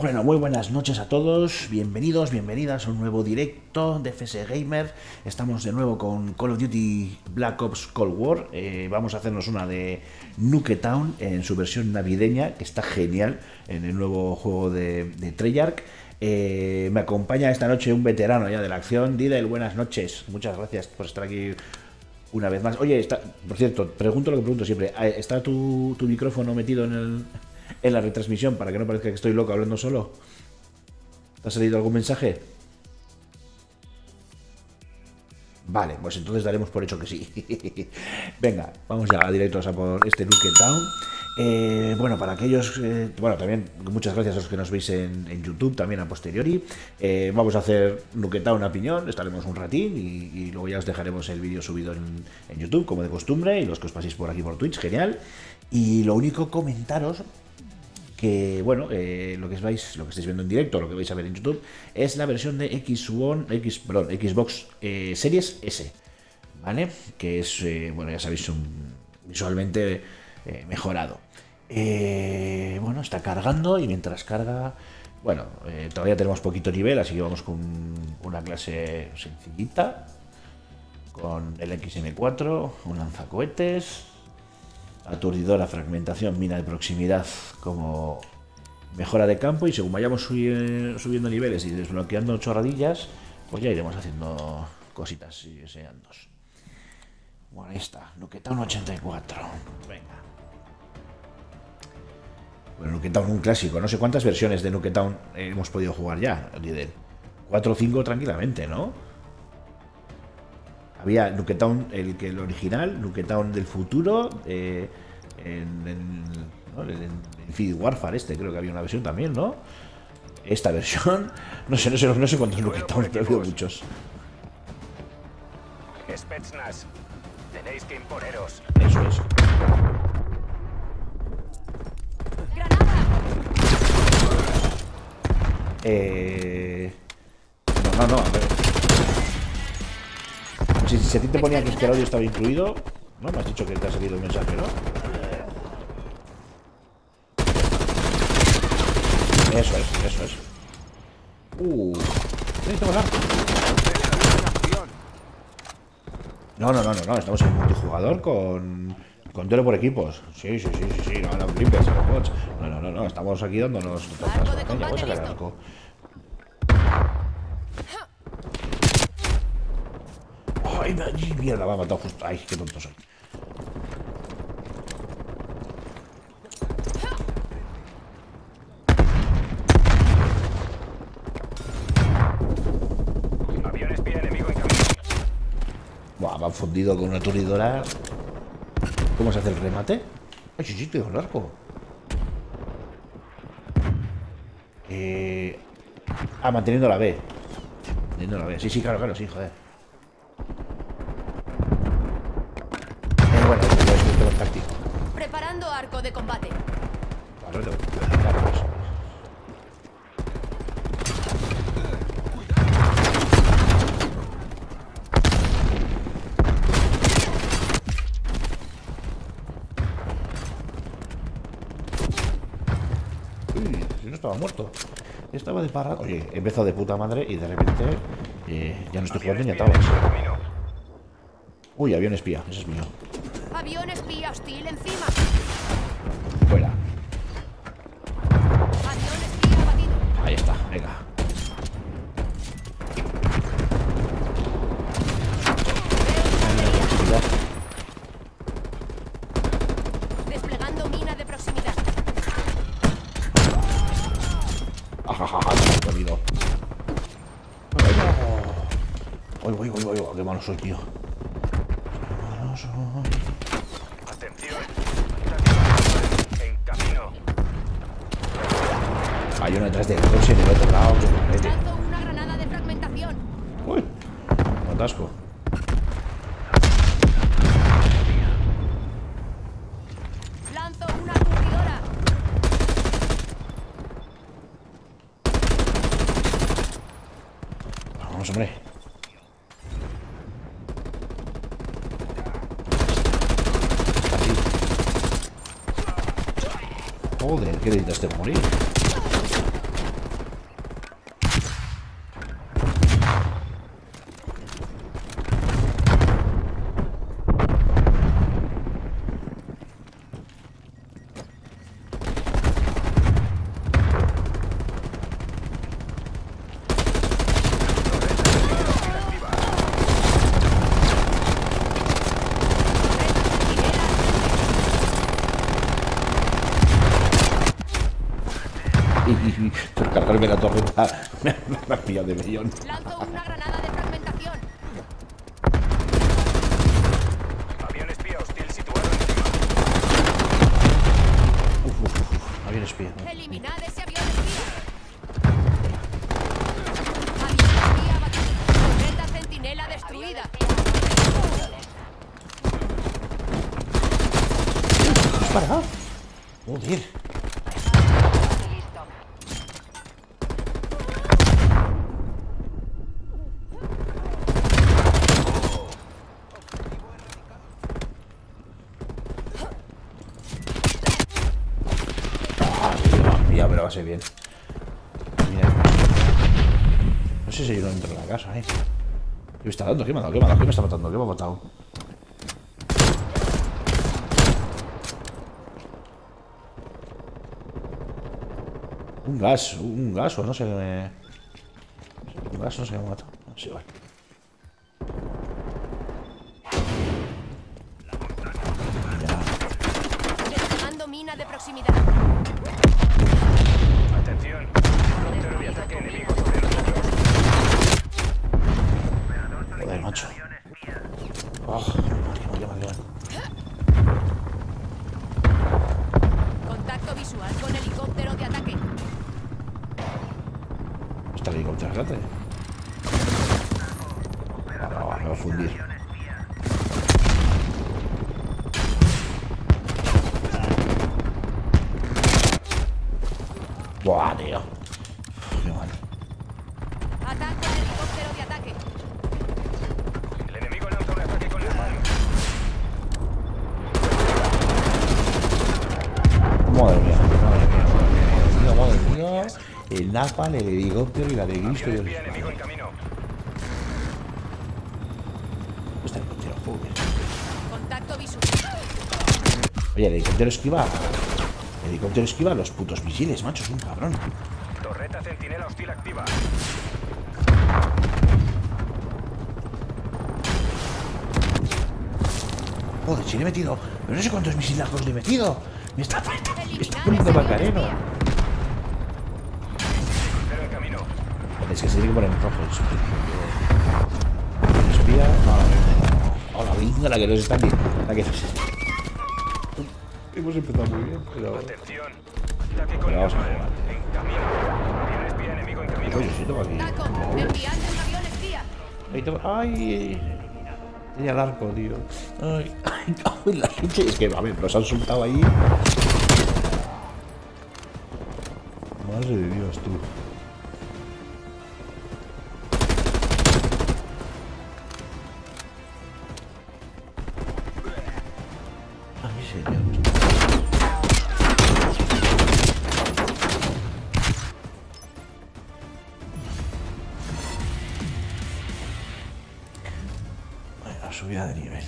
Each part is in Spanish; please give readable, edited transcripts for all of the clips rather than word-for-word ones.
Bueno, muy buenas noches a todos, bienvenidos, bienvenidas a un nuevo directo de FS Gamer. Estamos de nuevo con Call of Duty Black Ops Cold War. Vamos a hacernos una de Nuketown en su versión navideña, que está genial, en el nuevo juego de Treyarch. Me acompaña esta noche un veterano ya de la acción, Dida. Buenas noches, muchas gracias por estar aquí una vez más. Oye, por cierto, pregunto lo que pregunto siempre, ¿está tu micrófono metido en la retransmisión para que no parezca que estoy loco hablando solo? ¿Te ha salido algún mensaje? Vale, pues entonces daremos por hecho que sí. Venga, vamos ya directos a por este Nuketown. Bueno, para aquellos... bueno, también muchas gracias a los que nos veis en YouTube, también a posteriori. Vamos a hacer Nuketown a piñón, estaremos un ratín y luego ya os dejaremos el vídeo subido en YouTube, como de costumbre, y los que os paséis por aquí por Twitch, genial. Y lo único, comentaros que, bueno, lo que estáis viendo en directo, lo que vais a ver en YouTube, es la versión de Xbox Series S, ¿vale? Que es, bueno, ya sabéis, visualmente mejorado. Bueno, está cargando y mientras carga, bueno, todavía tenemos poquito nivel, así que vamos con una clase sencillita, con el XM4, un lanzacohetes, aturdidora, fragmentación, mina de proximidad como mejora de campo, y según vayamos subiendo niveles y desbloqueando chorradillas, pues ya iremos haciendo cositas y sean dos. Bueno, ahí está, Nuketown 84. Venga. Bueno, Nuketown, un clásico. No sé cuántas versiones de Nuketown hemos podido jugar ya, líder. 4 o 5 tranquilamente, ¿no? Había Nuketown, el original, Nuketown del futuro, en Infinity Warfare creo que había una versión también, ¿no? Esta versión, no sé cuántos Nuketown, pero había muchos. Spetsnaz, tenéis que imponeros. Eso es. No, a ver. Si a ti te ponía que este audio estaba incluido, ¿no? Me has dicho que te ha salido un mensaje, ¿no? Eso es. No, estamos en multijugador con duelo por equipos. Sí, no, limpias a los bots. No, estamos aquí dándonos todas las batallas. Voy a sacar el arco. ¡Ay, mierda! Me ha matado justo. ¡Ay, qué tonto soy! Avión espía enemigo en camino. Buah, me han fundido con una aturdidora. ¿Cómo se hace el remate? ¡Ay, sí, tengo el arco! Manteniendo la B. Sí, claro, sí, joder. Bueno, es un táctico. Preparando arco de combate. Uy, si no estaba muerto. Estaba de parada. Oye, he empezado de puta madre y de repente ya no estoy jugando ni atabas. Uy, avión espía, ese es mío. Avión espía hostil encima. Fuera. Avión espía abatido. Ahí está, venga. Desplegando mina de proximidad. Voy, qué malo soy, tío. Hay uno detrás del coche en el otro lado. Lanzo una granada de fragmentación. Uy, un atasco. Lanzo una aturdidora. Vamos, hombre. Así. Joder, ¿qué necesitaste morir? por cargarme la torreta me has pillado de millón. Lanzo una granada de fragmentación. Avión espía hostil situado encima. Avión espía. Eliminad ese avión espía. Avión espía abatido. Torreta centinela destruida. Parado. Joder. Ya me lo pasé bien. Mira. No sé si yo no entro en la casa, eh. ¿Qué me está dando? ¿Qué me ha dado? ¿Qué me está matando? ¿Qué me ha matado? Un gas, o no sé. Un gas, no sé qué me mata. Sí, vale. Desarmando mina de proximidad. Atención. Frontero y ataque enemigo sobre nosotros. Joder, macho. Oh, madre. Contacto visual con helicóptero de ataque. Está el helicóptero de ataque. Ah, me va a fundir. Buah, tío. Qué mal. Ataque al helicóptero de ataque. El enemigo lanza un ataque con las manos. Madre mía, madre mía. El napal, el helicóptero y la de Cristo. Dios mío. Está el helicóptero, joder. Contacto visual. Oye, el helicóptero esquiva. El helicóptero esquiva los putos misiles, macho, es un cabrón. Torreta centinela hostil activa. Joder, si le he metido. Pero no sé cuántos misilazos le he metido. Me está poniendo macareno. Es que se tiene que poner en rojo el superficie. Espía. Hola, venga, la que nos está aquí. La que nos está. Hemos empezado muy bien, pero. Atención. Ataque con el arma. En camino. Avión espía enemigo en camino. Oye, si toma aquí. Taco, enviando un avión espía. Ahí toma. Ay. Tenía el arco, tío. Ay, ay, la leche. Es que, a ver, nos han soltado ahí. Madre de Dios, tú. Subida de nivel.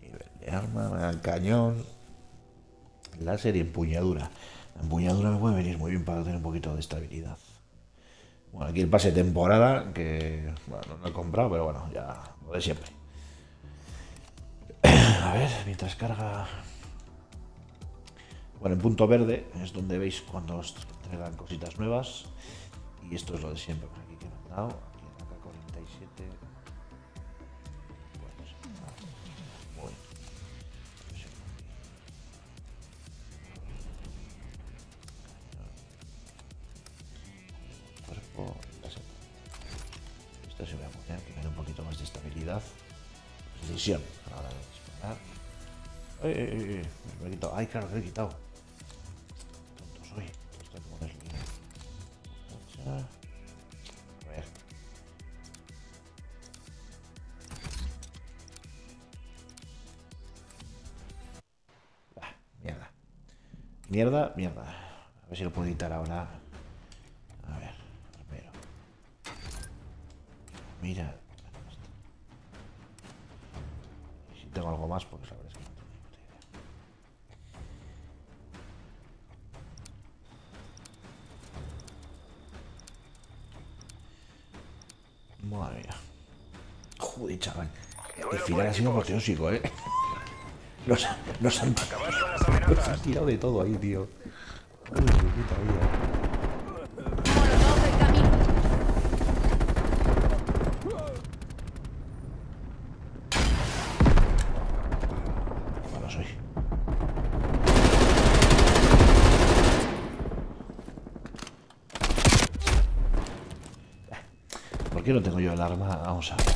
Nivel de arma, cañón, láser y empuñadura. La empuñadura me puede venir muy bien para tener un poquito de estabilidad. Bueno, aquí el pase de temporada, que bueno, no lo he comprado, pero bueno, ya lo de siempre. A ver, mientras carga... Bueno, en punto verde es donde veis cuando os traigan cositas nuevas. Y esto es lo de siempre. Por aquí que me han dado. Aquí en acá 47. Bueno, bueno. Cuerpo. Esto se me va a poner que me da un poquito más de estabilidad. Precisión. A la hora de disparar. Me lo he quitado. Ay, claro, que lo he quitado. Tonto soy. Esto como desliga. A ver. Ah, mierda. Mierda, mierda. A ver si lo puedo editar ahora. A ver, primero. Mira. Si tengo algo más, porque sabré. Madre mía. Joder, chaval. El final ha sido apoteósico, eh. Nos han tirado de todo ahí, tío. Uy, qué puta vida. Malo soy. ¿Por qué no tengo yo el arma? Vamos a ver.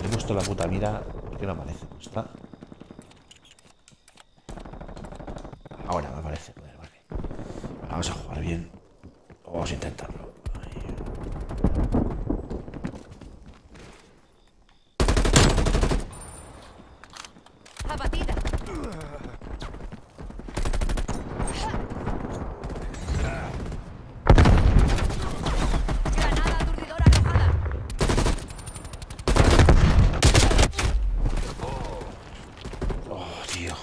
Le he puesto la puta mira. ¿Por qué no aparece? Está. Ahora me parece. Vamos a jugar bien. Vamos a intentarlo. Abatida. Granada aturdidora alojada. Oh, tío.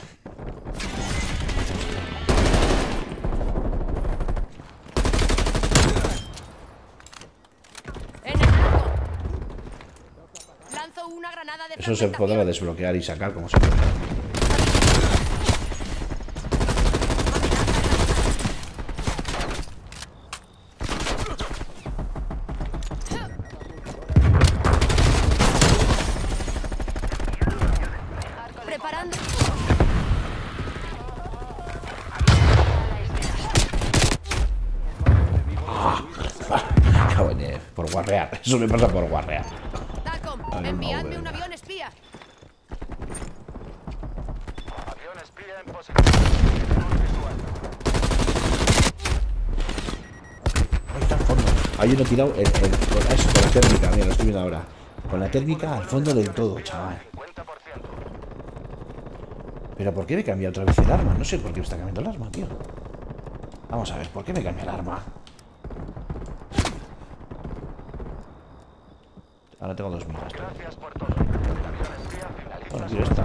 Eso se podrá desbloquear y sacar como se puede. Preparando. Por guarrear. Eso me pasa por guarrear. Enviadme un avión espía. Avión espía en posición. Ahí está al fondo. Ahí uno tirado eso con la térmica, mira, lo estoy viendo ahora. Con la térmica al fondo del todo, chaval. Pero ¿por qué me cambia otra vez el arma? No sé por qué me está cambiando el arma, tío. Vamos a ver, ¿por qué me cambia el arma? Ahora tengo 2000. Bueno, tío, está.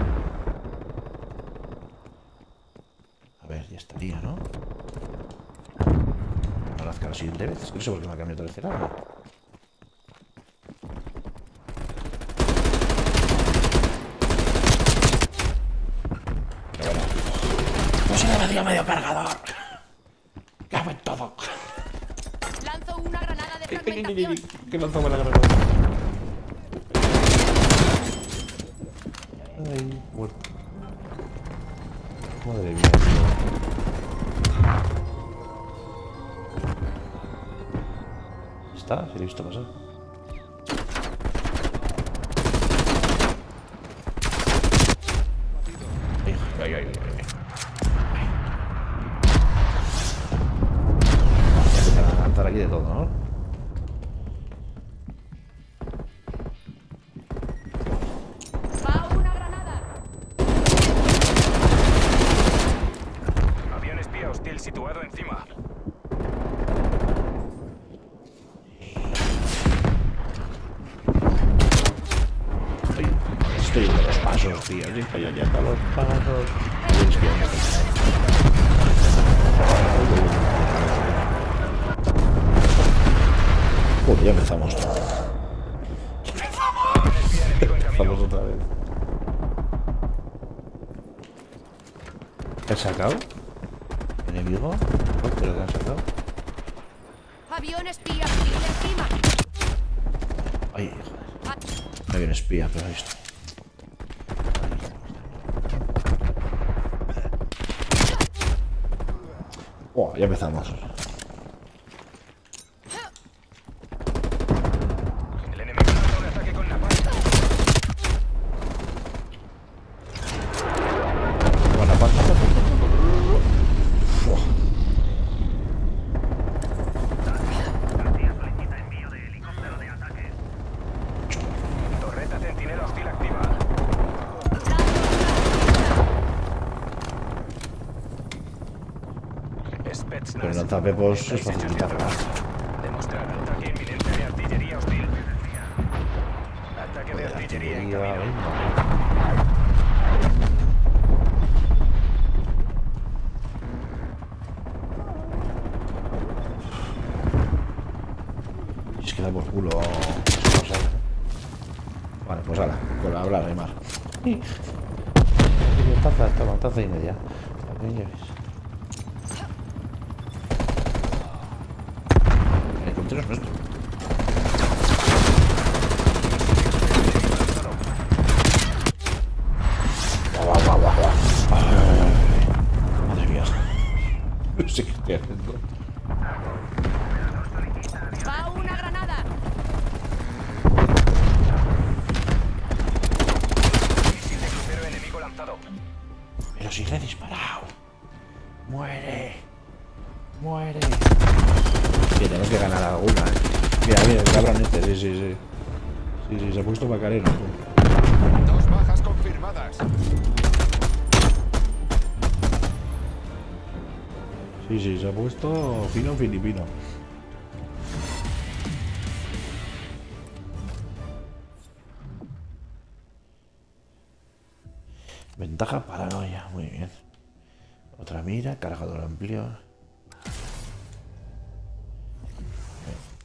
A ver, ya estaría, ¿no? No lo hace la siguiente vez. Es que no sé por qué me ha cambiado otra vez el arma. Pero bueno. ¡No se me ha metido medio cargador! ¡Cago en todo! Lanzo una granada de fragmentación. ¿Qué lanzamos la granada? Ay, muerto. Madre mía, tío. Está, se lo he visto pasar. Ay. Se van a levantar aquí de todo, ¿no? Situado encima. Estoy en los pasos, tío. Estoy yendo a los pasos. Joder, ya empezamos. Empezamos otra vez. ¿Te has sacado? ¿Enemigo? ¿Te lo han sacado? Avión espía, encima. Ay, joder. Avión espía, pero ahí está. Oh, ya empezamos. Pero no tapemos, es fácil quitarla. Demostrar ataque inminente de artillería hostil. Ataque de artillería en camino. Si es que da por culo. Vale, pues ahora, con hablar, Aymar. Taza y media. El puntero es nuestro. Madre mía. No sé qué estoy haciendo. Va una granada. Pero si le he disparado. Muere. Muere. Que tenemos que ganar alguna, Mira, mira, el cabrón este, sí, se ha puesto macareno. Dos bajas confirmadas. Sí, se ha puesto fino filipino. Ventaja paranoia, muy bien. Otra mira, cargador amplio.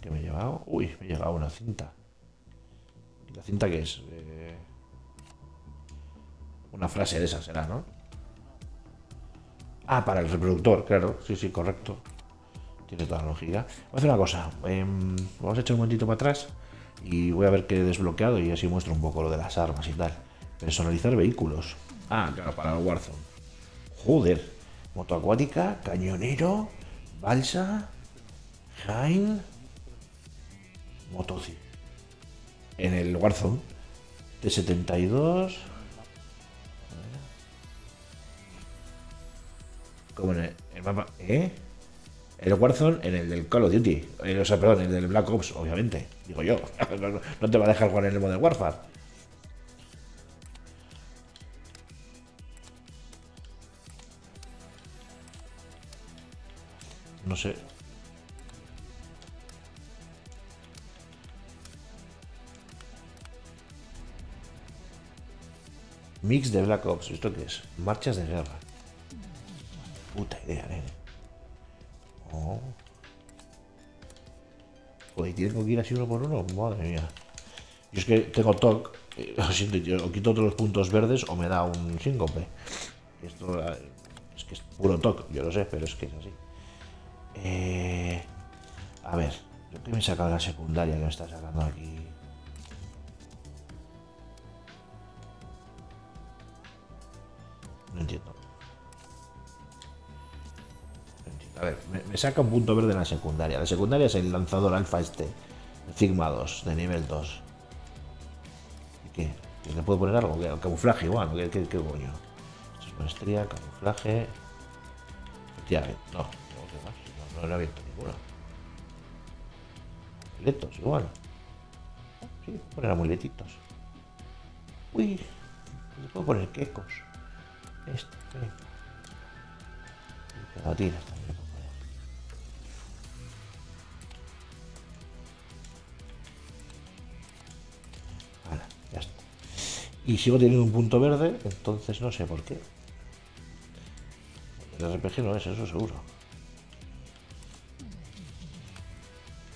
¿Qué me he llevado? Uy, me he llevado una cinta. ¿Y la cinta qué es? Una frase de esas será, ¿no? Ah, para el reproductor, claro. Sí, correcto. Tiene toda la lógica. Voy a hacer una cosa. Vamos a echar un momentito para atrás y voy a ver qué he desbloqueado y así muestro un poco lo de las armas y tal. Personalizar vehículos. Ah, claro, para el Warzone. Joder. Moto acuática, cañonero, balsa, Jain, motoci. En el Warzone. T-72. Como en el mapa, El Warzone en el del Call of Duty. O sea, perdón, el del Black Ops, obviamente. Digo yo. No te va a dejar jugar en el Modern Warfare. No sé. Mix de Black Ops. ¿Esto qué es? Marchas de guerra. Puta idea, Joder, tengo que ir así uno por uno. Madre mía. Yo es que tengo TOC. Lo siento, yo quito todos los puntos verdes o me da un síncope. Esto es que es puro TOC. Yo lo sé, pero es que es así. A ver. Yo que me he sacado la secundaria que me está sacando aquí. No entiendo. A ver, me saca un punto verde en la secundaria. La secundaria es el lanzador alfa este, el Sigma 2, de nivel 2. ¿Y qué? ¿Le puedo poner algo? ¿El camuflaje igual? ¿Qué coño? Esto es maestría, camuflaje... Hostia, no lo he abierto ninguno. Muletitos, igual. Sí, poner amuletitos. Uy, le puedo poner quecos. Pegatinas también. Vale, ya está. Y sigo teniendo un punto verde, entonces no sé por qué. El RPG no es eso, seguro.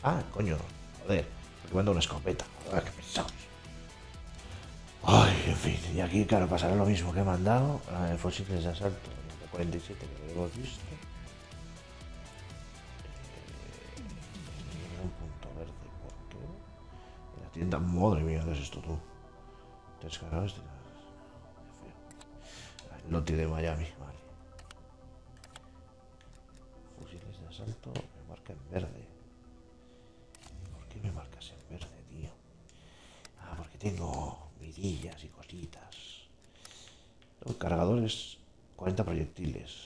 Ah, coño, joder, porque manda una escopeta. Joder, qué pesados. Ay, en fin, y aquí, claro, pasará lo mismo que he mandado. El fusiles de asalto, el 47 que lo hemos visto. Un punto verde, ¿por qué? En la tienda, madre mía, ¿qué es esto tú? Descargados, qué feo. El lote de Miami, vale. Fusiles de asalto, me marca en verde. ¿Por qué me marcas en verde, tío? Ah, porque tengo... mirillas y cositas. Los cargadores, 40 proyectiles.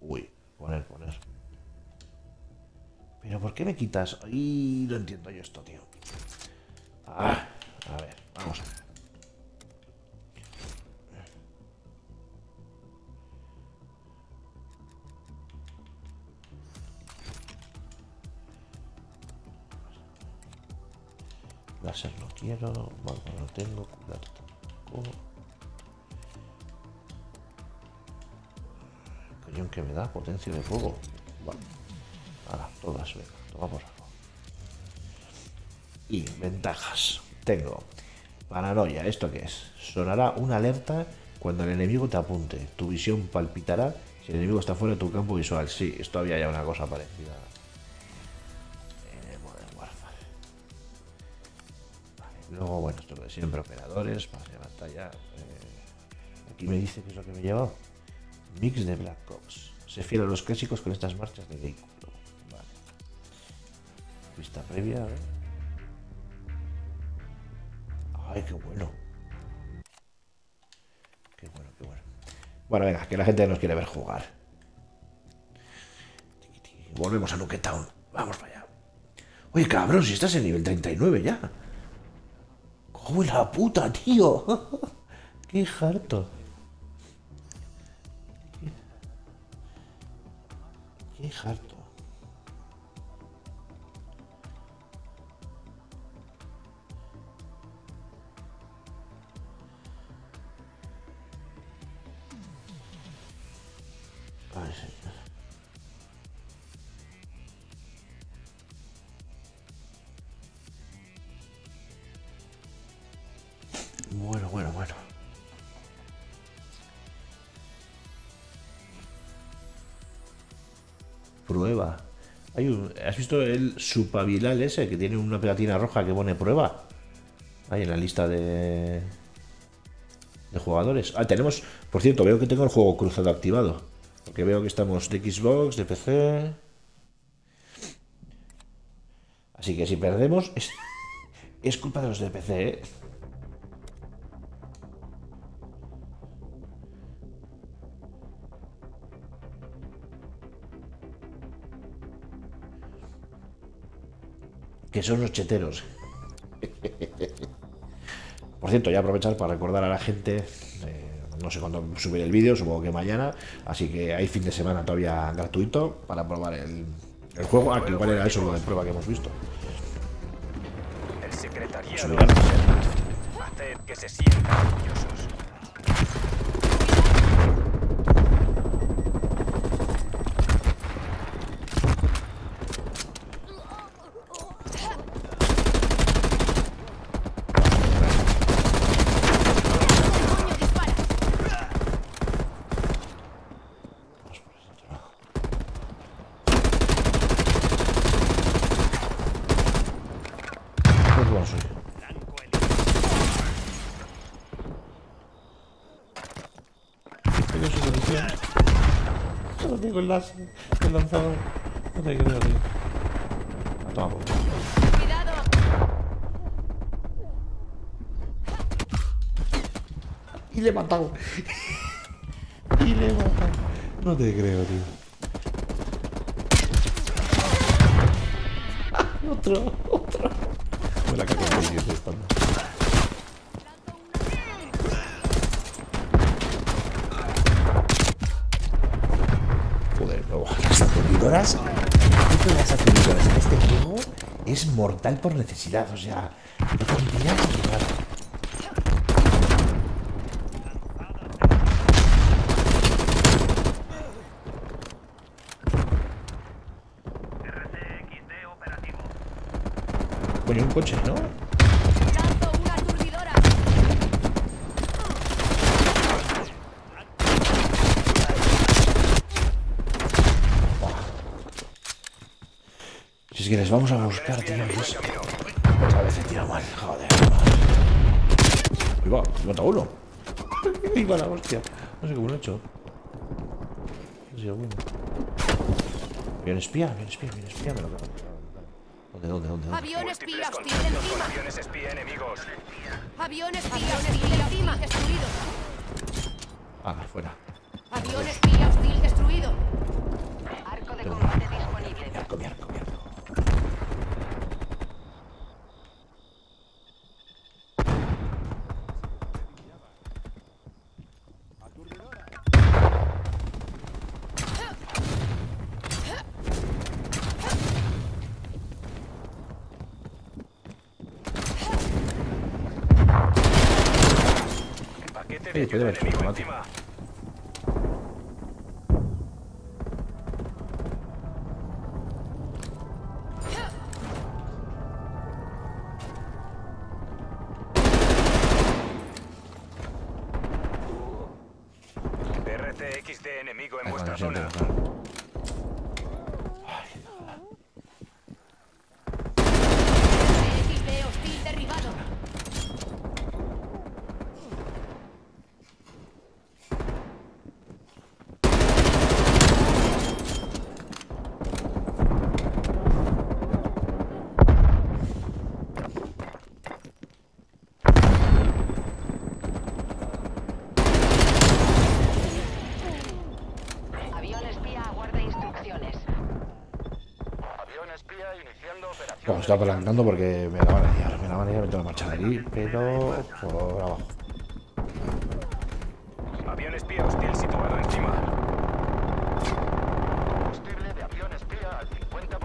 Uy, poner. Pero ¿por qué me quitas? Ay, no entiendo yo esto, tío. Ah, a ver, vamos a ver. Láser no quiero, marca no tengo, cuidar tampoco. Cañón que me da, potencia de fuego. Vale. Ahora, todas, venga, tomamos algo. Y ventajas. Tengo Paranoia, ¿esto qué es? Sonará una alerta cuando el enemigo te apunte. Tu visión palpitará si el enemigo está fuera de tu campo visual. Sí, esto había ya una cosa parecida en el Modern Warfare. Vale, luego, bueno, esto de siempre, operadores, pase de pantalla. Aquí me dice que es lo que me he llevado. Mix de Black Ops. Se fiel a los clásicos con estas marchas de vehículo. Vale. Vista previa, a ver. Ay, qué bueno. Qué bueno, qué bueno. Bueno, venga, que la gente nos quiere ver jugar. Volvemos a Nuketown. Vamos para allá. Oye, cabrón, si estás en nivel 39 ya. ¡Cómo la puta, tío! ¡Qué harto! ¡Qué harto! Ay, señor. Bueno. Prueba. Hay un, ¿has visto el subaviral ese que tiene una pegatina roja que pone prueba? Ahí en la lista de jugadores. Ah, tenemos, por cierto, veo que tengo el juego cruzado activado. Porque veo que estamos de Xbox, de PC. Así que si perdemos, es culpa de los de PC, ¿eh? Que son los cheteros. Por cierto, ya aprovechar para recordar a la gente... no sé cuándo subiré el vídeo, supongo que mañana, así que hay fin de semana todavía gratuito para probar el juego. Ah, ¿cuál era eso de prueba que hemos visto? El secretariado hacer que se sientan orgullosos. Con las el lanzador, no te creo, tío. Toma, por favor. Cuidado. Y le he matado. No te creo, tío. Otro. Fue la caca de Dios esta. Las atribuidoras en este juego es mortal por necesidad, o sea, no tendría que llegar. RCXD operativo. Coño, un coche, ¿no? Si quieres, vamos a buscar, tío. Otra vez se tira mal, joder. Ahí va, mata uno. Ahí va la hostia. No sé cómo lo he hecho. No sé cómo. Bien espía, me lo cago. ¿Dónde? Avión espía, hostil encima. Aviones espía enemigos. Avión espía encima, destruido. Ah, fuera. Avión espía hostil destruido. Arco de combate disponible. Arco. Sí, puede haber hecho automático. enemigo en vuestra zona. Bueno, estoy apalancando porque me la van a liar, me tengo que marchar de aquí, pero por abajo. Avión espía hostil situado encima. Combustible de avión espía al 50%.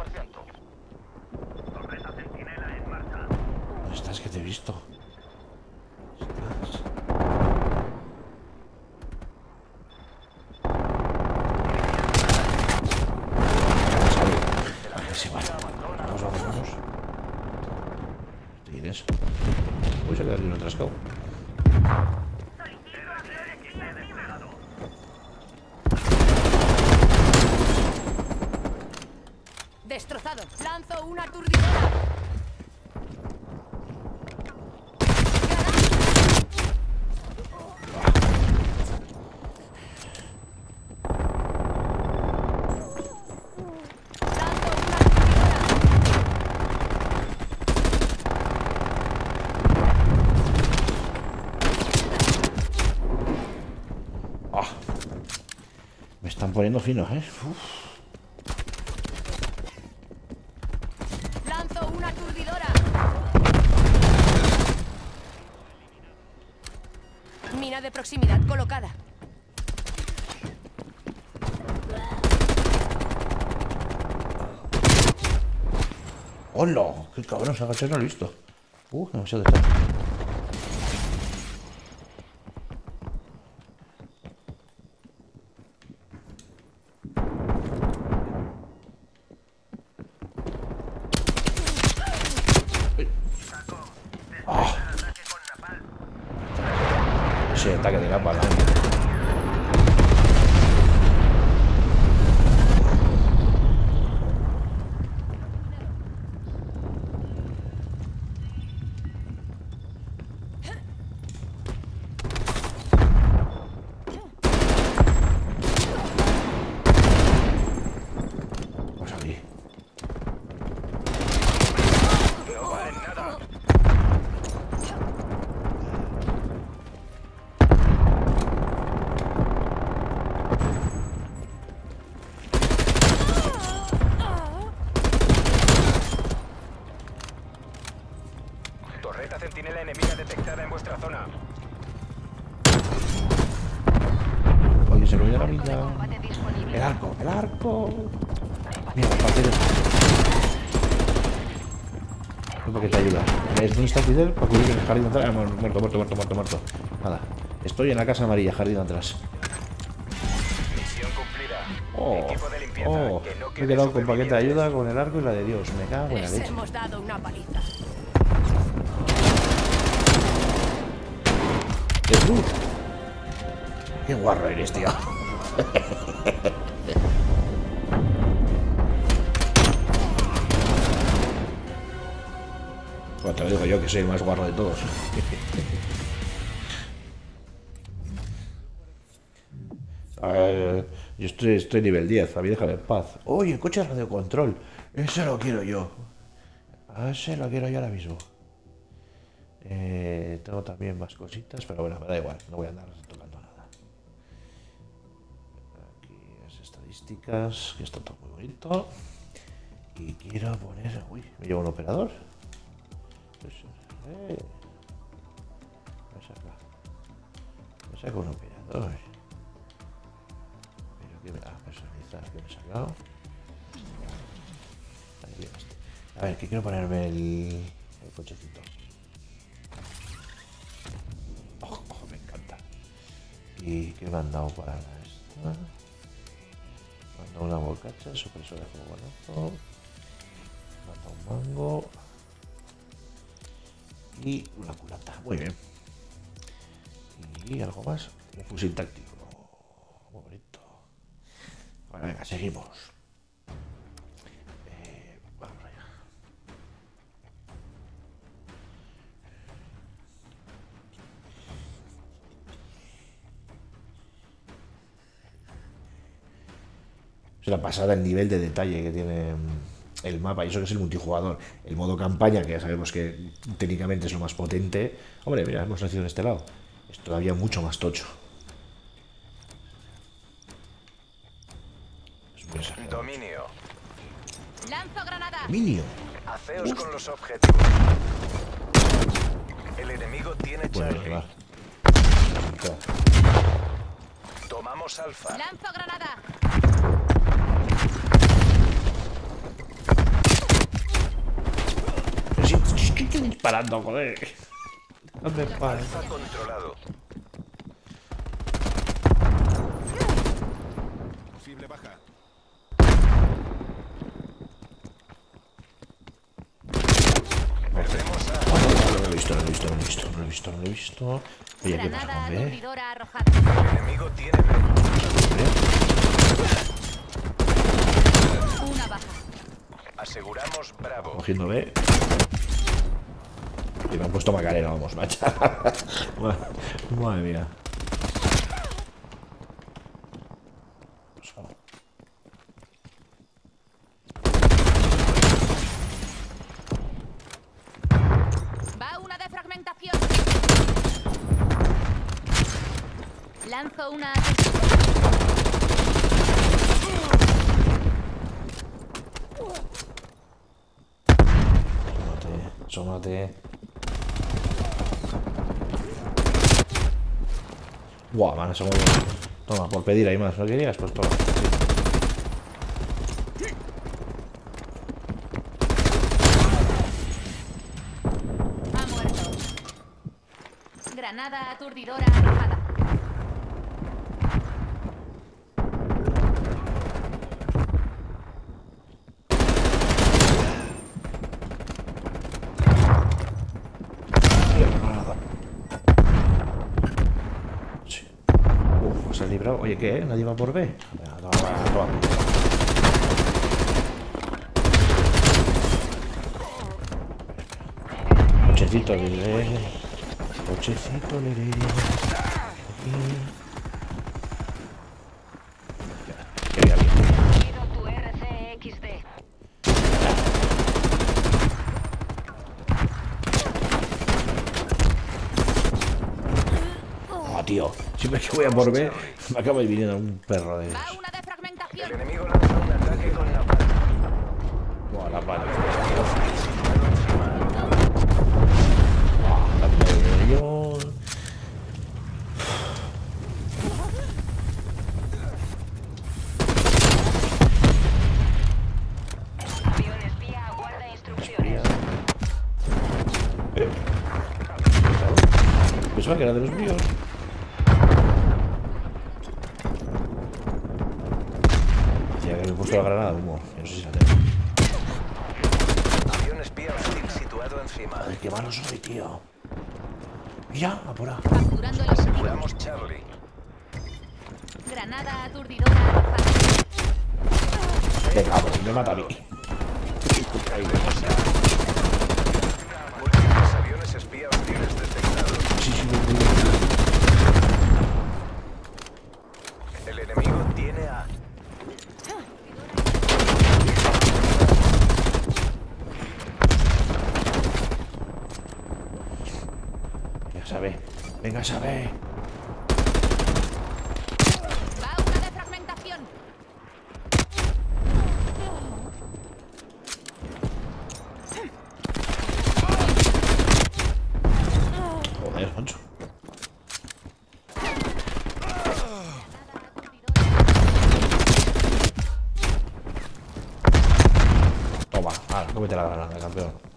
Torreta centinela en marcha. ¿Dónde estás? Que te he visto. Destrozado. Lanzo una aturdidora. Me están poniendo finos, ¿eh? Uf. De proximidad colocada. ¡Hola! ¡Qué cabrón! Se ha agachado y no lo he visto. Demasiado de tarde. Sí, ataque de la pala. Vamos aquí. No vale nada. Centinela enemiga detectada en vuestra zona. Oye, se lo voy a la orilla. El arco, el arco. Mira, Fidel. ¿Para qué te ayuda? ¿Dónde está Fidel? Para cubrir el jardín atrás. Muerto. Nada. Estoy en la casa amarilla, jardín atrás. Misión cumplida. Equipo de limpieza. Me he quedado con paquete de ayuda, con el arco y la de Dios. Me cago en la leche. Hemos dado una paliza. Qué guarro eres, tío. Bueno, te lo digo yo que soy el más guarro de todos. Yo estoy nivel 10, a mí déjame en paz. Oye, el coche de radiocontrol. Eso lo quiero yo. Ese lo quiero yo ahora mismo. Tengo también más cositas, pero bueno, me da igual, no voy a andar tocando nada. Aquí las estadísticas, que está todo muy bonito. Y quiero poner... Uy, me llevo un operador. Me saco un operador. Pero que me... Ah, personalizar, que me he sacado. A ver, que quiero ponerme el cochecito. ¿Y qué me han dado para esta? Me han dado una bocacha, supresora de fuego, me han dado un mango y una culata. Muy bien. Y algo más, un fusil táctico. Muy bonito. Vale, venga, seguimos. Vamos allá. Es una pasada el nivel de detalle que tiene el mapa, y eso que es el multijugador. El modo campaña, que ya sabemos que técnicamente es lo más potente. Hombre, mira, hemos nacido en este lado. Es todavía mucho más tocho. Dominio. Lanzo granada. Dominio. Haceos con los objetivos. El enemigo tiene Charlie. Tomamos alfa. Lanzo granada. ¿Qué estoy disparando, joder? No me pares. Alfa controlado. Posible baja. No lo he visto. Oye, ¿qué pasa con B? El enemigo tiene B. Una baja. Aseguramos Bravo. Cogiendo B. Y me han puesto Macarena, vamos, macha. Madre mía. Lanzo una. Sómate. Buah, man, se mueve. Toma, por pedir ahí más, ¿no querías? Pues toma. Ha muerto. Granada aturdidora arrojada. Oye, ¿qué? ¿Nadie va por B? Venga, toma. Cochecito, le. Cochecito, le. Ya. Tenido tu RCXD. Ah, tío. Siempre que voy a por B, me acaba viniendo un perro de ellos. El enemigo lanza un ataque con la pala. Buah, la pala. Buah, la pala de Dios. Avión espía aguarda instrucciones. Pensaba que era de los míos. La granada de humo, no sé si la tengo. Avión espía hostil situado encima. Joder, qué malo soy, tío. Mira, apura. Aseguramos Charlie. Granada aturdidora. Qué cabrón, me mata a mí. Ahí vemos a... Los aviones espía hostiles detectados. Sí. El enemigo tiene a... Venga, sabe. Va una de fragmentación. Joder, Sancho. Toma, ahora, cómete la granada, campeón.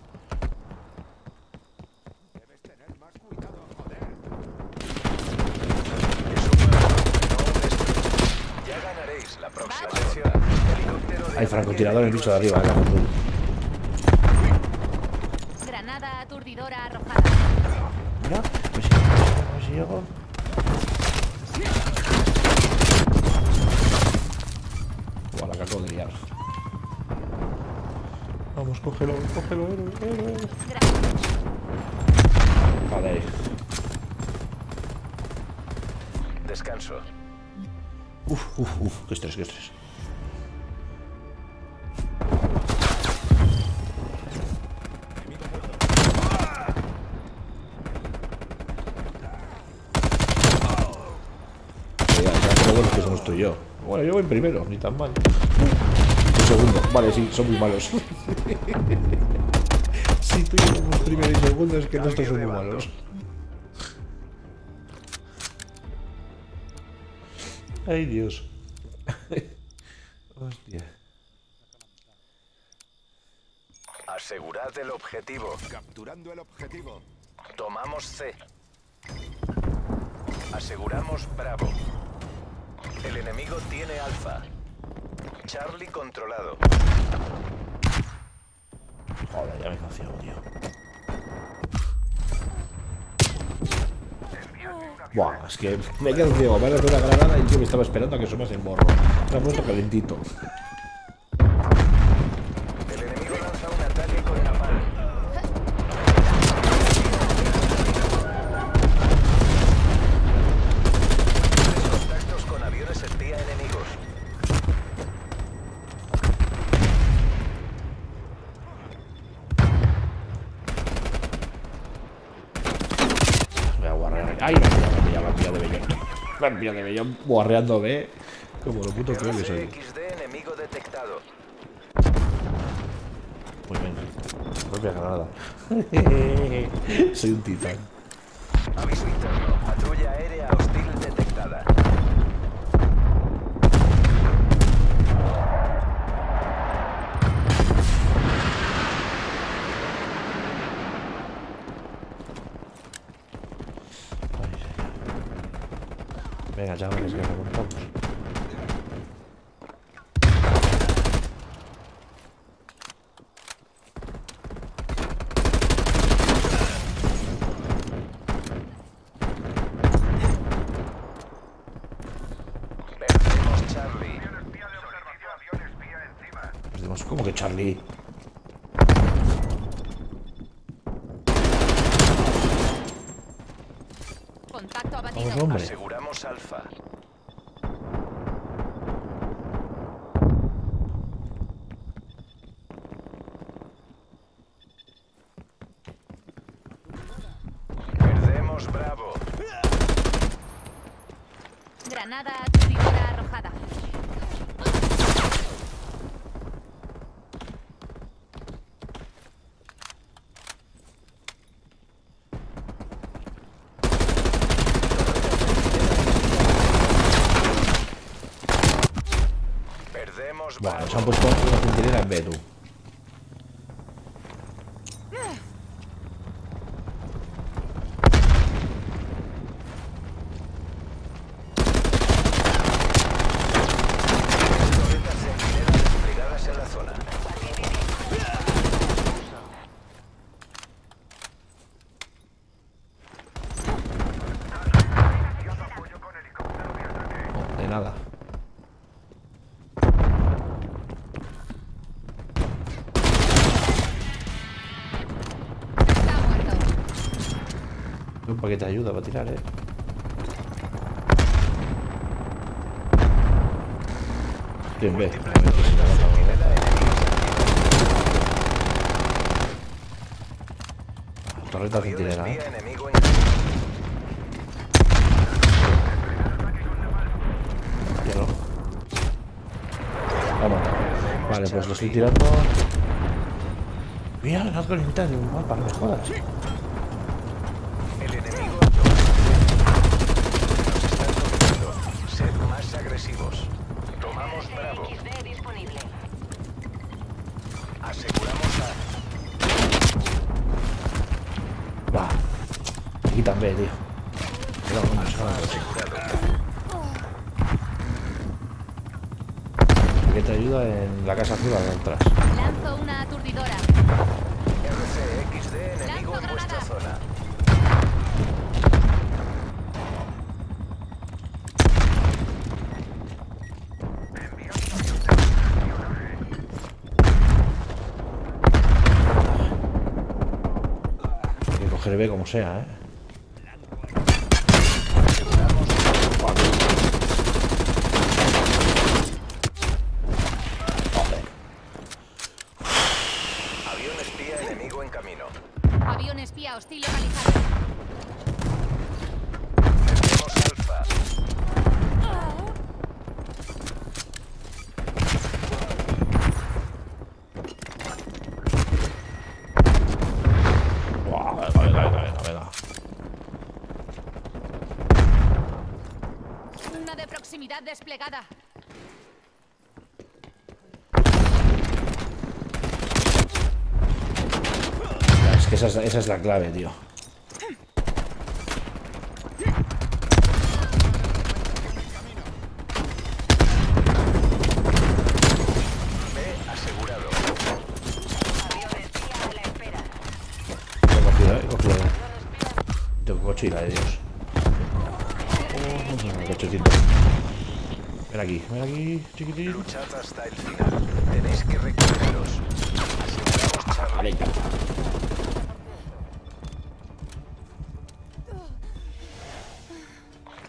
Hay francotirador en lucha de arriba, acá. Granada aturdidora arrojada. Mira, pues si llego. puedo liar. Vamos, cógelo, cógelo, héroe. Joder. Descanso. Qué estrés, qué estrés. Tú y yo. Bueno, yo voy primero, ni tan mal. Un segundo, vale, sí, son muy malos. Si tú y yo somos primero y segundo, es que nuestros son muy malos. Ay, Dios. Hostia. Asegurad el objetivo. Capturando el objetivo. Tomamos C. Aseguramos Bravo. El enemigo tiene Alfa. Charlie controlado. Joder, ya me confío, tío. Buah, es que me quedo ciego. Me han dado una granada y yo me estaba esperando a que asomase el morro. Me ha puesto calentito. El enemigo lanza un ataque con la pala. Mira, que me iban guarreando B como lo puto creo que soy. Pues venga, no voy a ganar nada. Soy un titán. Aviso interno, patrulla aérea hostil detectada. Venga, chavales, que remontamos. Perdemos Charlie. Perdemos, ¿cómo que Charlie? Contacto abatido. Vamos, hombre. Alfa. Perdemos Bravo. Granada atribuida arrojada. Bueno, nos han puesto una centinela en B, tú. Que te ayuda para tirar, Bien, ve. Torreta centinela, Vamos. Vale, pues lo estoy tirando. Mira, no has conectado ningún mapa, no me jodas. También, tío. Que te ayuda en la casa azul atrás. Lanzo una aturdidora. RCXD enemigo en vuestra zona. coger B como sea, eh. Desplegada. Es que esa es la clave, tío. Chiquitín. Luchad hasta el final. Tenéis que recogerlos. Aseguramos Charlie.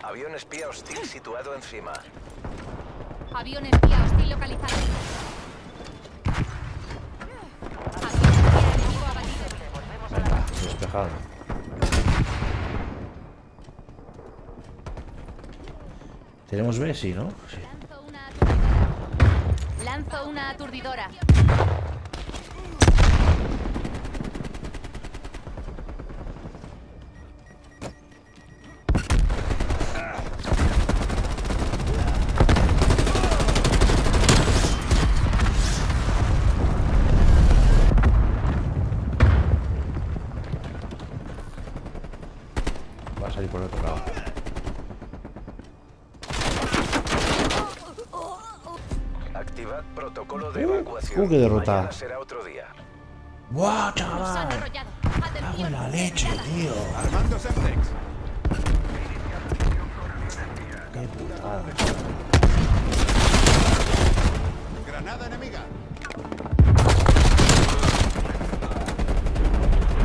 Avión espía hostil situado encima. Avión espía hostil localizado. Venga, despejado. Tenemos B, sí, ¿no? Sí. Lanzo una aturdidora. Va a salir por el otro lado. Protocolo de evacuación. Que derrotar. Será otro día. Guau, chaval. Cago en la leche, tío. Armando Semtex. Qué putada. Granada enemiga.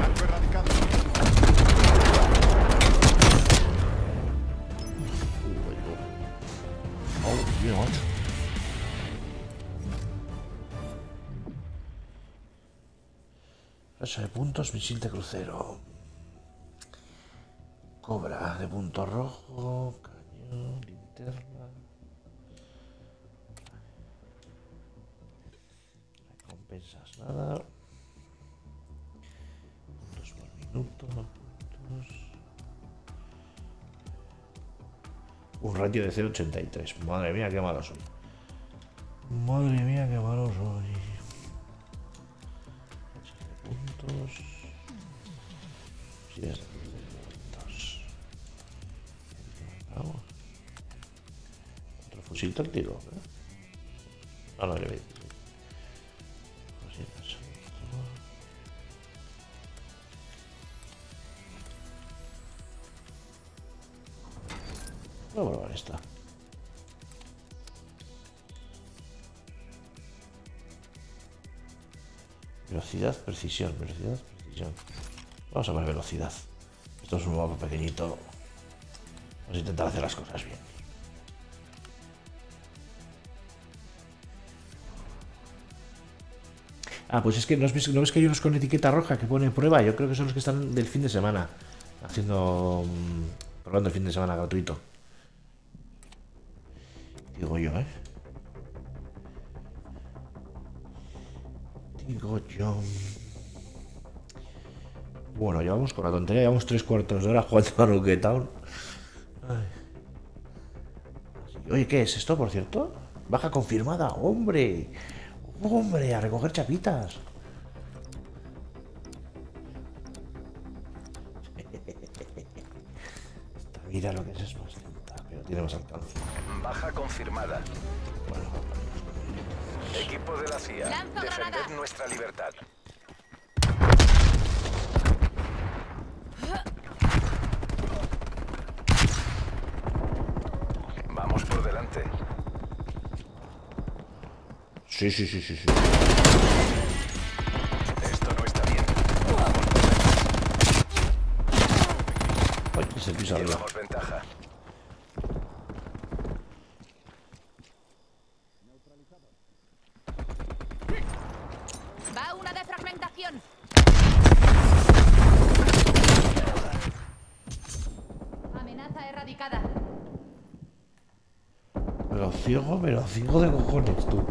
Arco erradicado. Oh, you know what? Racha de puntos, misil de crucero. Cobra de punto rojo, cañón, linterna. Recompensas, nada. Puntos por minuto, puntos. Un ratio de 0,83. Madre mía, qué malo soy. Madre mía, qué malo soy. Otro fusil táctico, ¿eh? Ah, no, le veis. Vamos a probar esta. Velocidad, precisión, velocidad, precisión. Vamos a ver velocidad. Esto es un mapa pequeñito. Vamos a intentar hacer las cosas bien. Ah, pues es que ¿no ves que hay unos con etiqueta roja que pone prueba? Yo creo que son los que están del fin de semana. Haciendo... probando el fin de semana gratuito. Digo yo, ¿eh? Digo yo... Bueno, llevamos con la tontería, llevamos 3/4 de hora jugando a Nuketown. Oye, ¿qué es esto, por cierto? Baja confirmada, hombre. Hombre, a recoger chapitas. Esta, mira lo que es más lenta, pero tiene más alcance. Baja confirmada. Bueno, equipo de la CIA, defended nuestra libertad. Vamos por delante. Sí, sí, sí, sí, sí. Esto no está bien. Vamos por delante. Y se pisa arriba. Va una de fragmentación. Amenaza erradicada. Pero ciego de cojones, tú.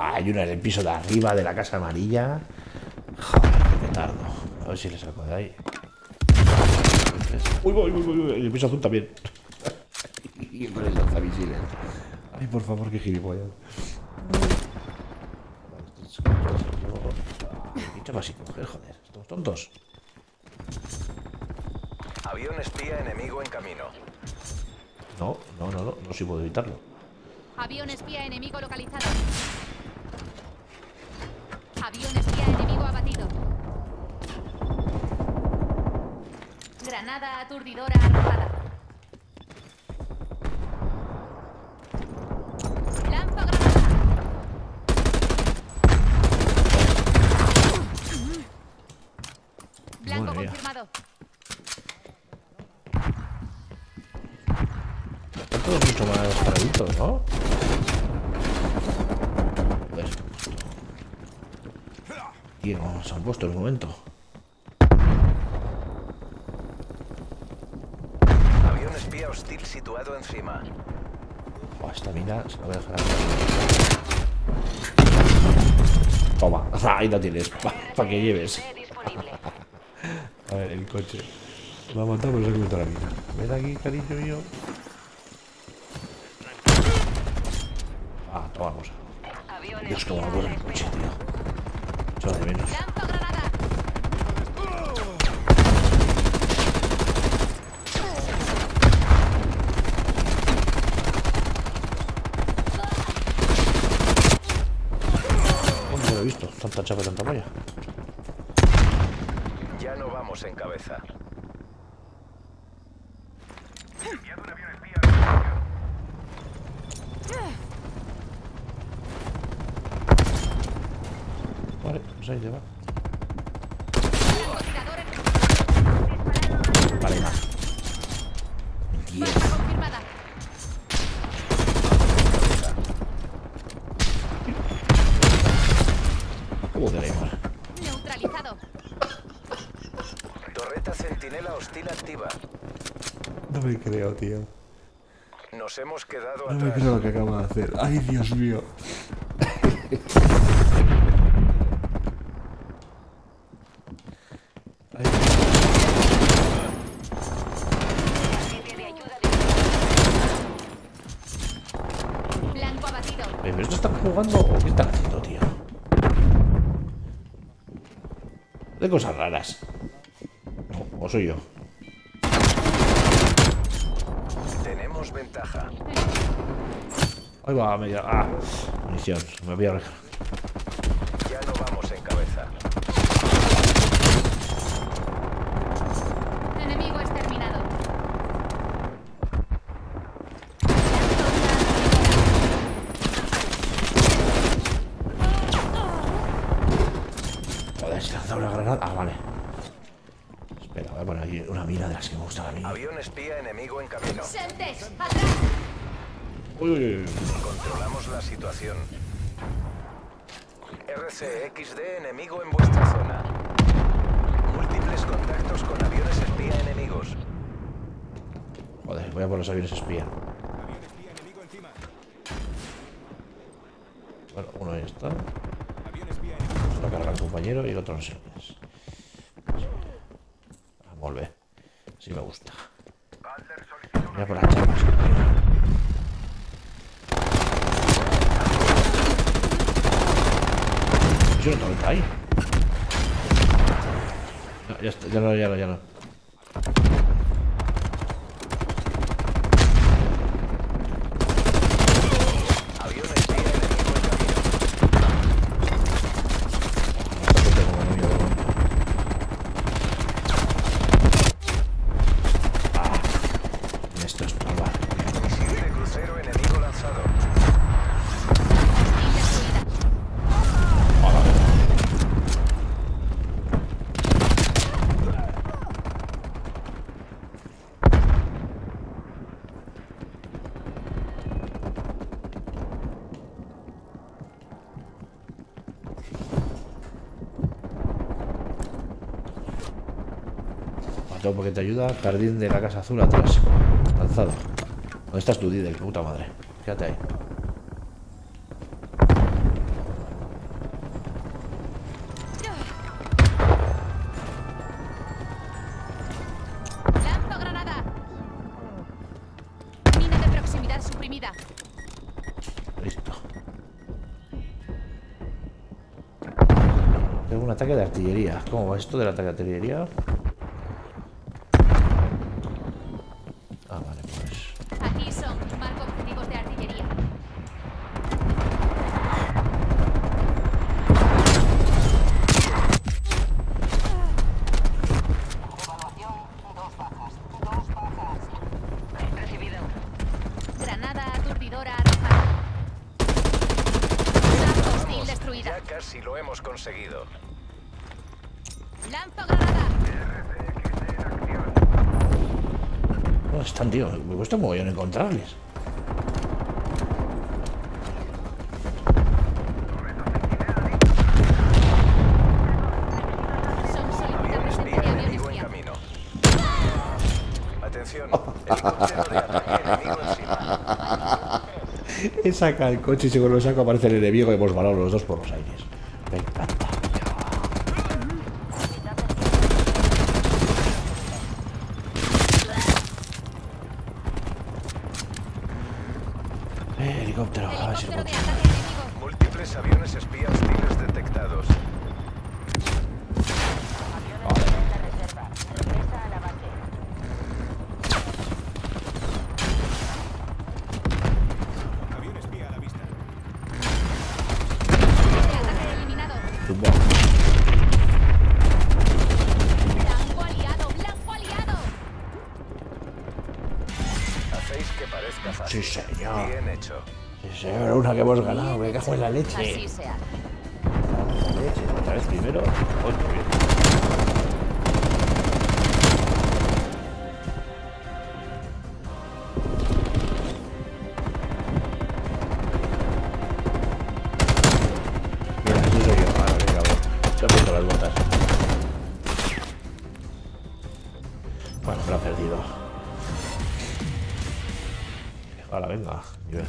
Hay una en el piso de arriba de la casa amarilla. Joder, qué petardo. A ver si le saco de ahí. Uy, el piso azul también. Y con el lanzamisiles. Ay, por favor, qué gilipollas. Dicho más sin coger, joder. Estos tontos. Avión espía enemigo en camino. No sé si puedo evitarlo. Avión espía enemigo localizado. Avión espía enemigo abatido. Granada aturdidora arrojada. Lanzo granada. Blanco confirmado. Están todos mucho más paraditos, ¿no? Tío, se han puesto en un momento. Avión espía hostil situado encima. Oh, esta mina se la voy a dejar aquí. Toma, ahí la tienes. Para que lleves. A ver, el coche. Me ha matado, pero se ha quitado la mina. Ven aquí, cariño mío. Ah, toma cosa. Dios, cómo me acuerdo el coche, tío. De menos. ¡Lanzo granada! ¿Cómo lo he visto? Tanta chapa y tanta molla. Ya no vamos en cabeza. Ahí te va. Vale, va. Yes. Joder, Neymar. Neutralizado. Torreta centinela hostil activa. No me creo, tío. Nos hemos quedado atrás. No me creo lo que acaba de hacer. Ay, Dios mío. De cosas raras. O soy yo. Tenemos ventaja. Ahí va, media. Ah, munición. Me voy a arreglar. Ya no vamos en cabeza. Enemigo exterminado. Una granada. Ah, vale. Espera, voy a poner aquí una mina de las que me gusta a mí. Avión espía enemigo en camino. ¡Sentes! ¡Atrás! Uy. Controlamos la situación. RCXD enemigo en vuestra zona. Múltiples contactos con aviones espía enemigos. Joder, voy a por los aviones espía. Avión espía enemigo encima. Bueno, uno ahí está. Lo carga el compañero y el otro no se lo es. Vamos a ver. Si me gusta. Mira por las chapas. Yo no tengo que ahí. No, ya está, ya no. Todo porque te ayuda. Jardín de la Casa Azul atrás. Lanzado. ¿Dónde estás tú, Dida? Puta madre. Quédate ahí. Ataque de artillería. ¿Cómo va esto del ataque de artillería? Ah, vale, pues. Aquí son marcos objetivos de artillería. Evaluación, dos bajas. Recibido. Granada aturdidora arrojada. Granada hostil destruida. Ya casi lo hemos conseguido. Lanzo granada. RCXD en acción. ¿Dónde están, tío? Me cuesta muy bien encontrarles. Son solicitantes de enemigo en camino. Atención. He sacado el coche y según lo saco aparece el enemigo y hemos volado los dos por los aires. Venga. Sí, señor. Bien hecho. Sí, señor, una que hemos ganado. Me cago en la leche. Así sea. La leche, otra vez primero. Otro bien. Mira, aquí soy yo. Ahora me cago. Se han puesto las botas. Bueno, me lo ha perdido. Ahora, venga, nivel.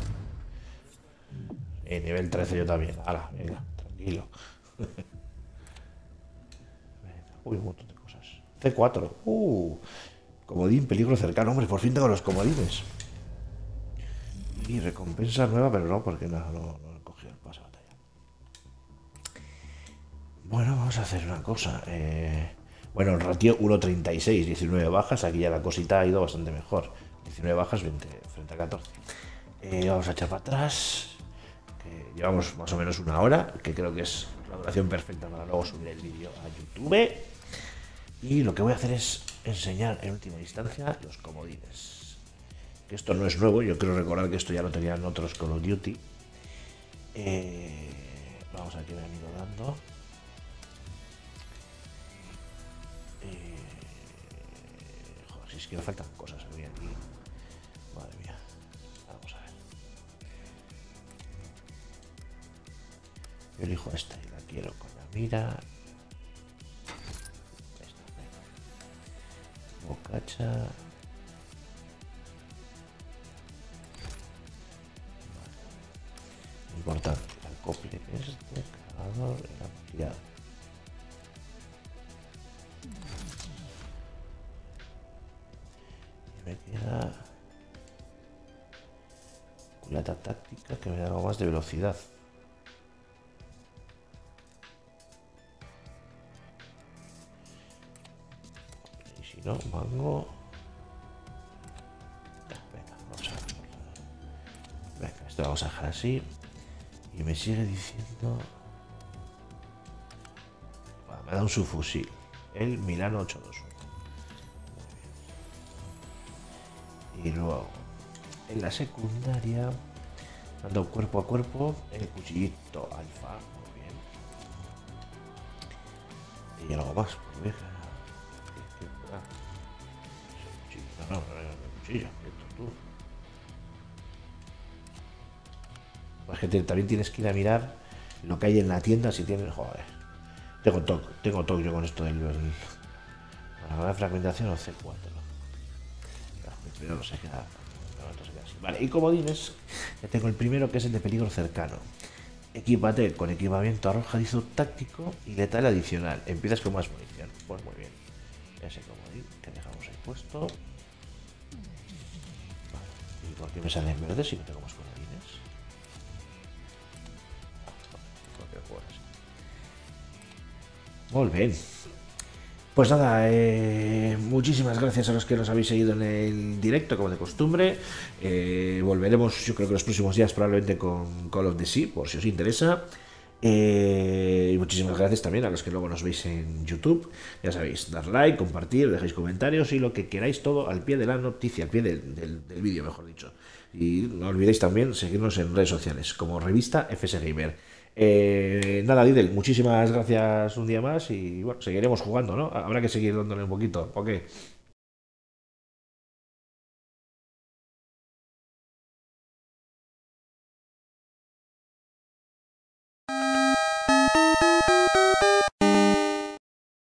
Nivel 13 yo también. Ahora, venga, tranquilo. Uy, un montón de cosas. C4. Comodín, peligro cercano. Hombre, por fin tengo los comodines. Y recompensa nueva, pero no, porque no he cogido el pase de batalla. Bueno, vamos a hacer una cosa. Bueno, el ratio 1.36, 19 bajas. Aquí ya la cosita ha ido bastante mejor. 19 bajas, 20 frente a 14. Vamos a echar para atrás. Que llevamos más o menos una hora, que creo que es la duración perfecta para luego subir el vídeo a YouTube. Y lo que voy a hacer es enseñar en última instancia los comodines. Que esto no es nuevo, yo quiero recordar que esto ya lo tenían otros Call of Duty. Vamos a ver qué me han ido dando. Joder, si es que me faltan cosas aquí. Madre mía, vamos a ver. Yo elijo esta y la quiero con la mira. Esta, venga. Bocacha. Vale. Importante, el acople este, cargador, la ampliada. Y me queda culata táctica que me da algo más de velocidad. Y si no, mango. Venga, vamos a ver. Venga, esto lo vamos a dejar así. Y me sigue diciendo. Bueno, me da un subfusil. El Milano 821. Y luego en la secundaria dando cuerpo a cuerpo el cuchillito alfa, muy bien. Y algo más, pues vieja. No, cuchillo, esto tú. Pues que también tienes que ir a mirar lo que hay en la tienda si tienes. Joder. Tengo toque yo con esto del Ahora fragmentación o C4. Primero no se queda. Vale, y comodines, ya tengo el primero, que es el de peligro cercano. Equípate con equipamiento arrojadizo táctico y letal adicional. Empiezas con más munición. Pues muy bien. Ese comodín que dejamos ahí puesto. Vale, ¿y por qué me salen verdes si no tengo más comodines? Muy bien. Pues nada, muchísimas gracias a los que nos habéis seguido en el directo, como de costumbre. Volveremos, yo creo que los próximos días, probablemente con Call of Duty, por si os interesa. Y muchísimas gracias también a los que luego nos veis en YouTube. Ya sabéis, dar like, compartir, dejáis comentarios y lo que queráis, todo al pie de la noticia, al pie del vídeo, mejor dicho. Y no olvidéis también seguirnos en redes sociales, como revista FS Gamer. Nada, Didel, muchísimas gracias un día más y bueno, seguiremos jugando, ¿no? Habrá que seguir dándole un poquito, ¿ok?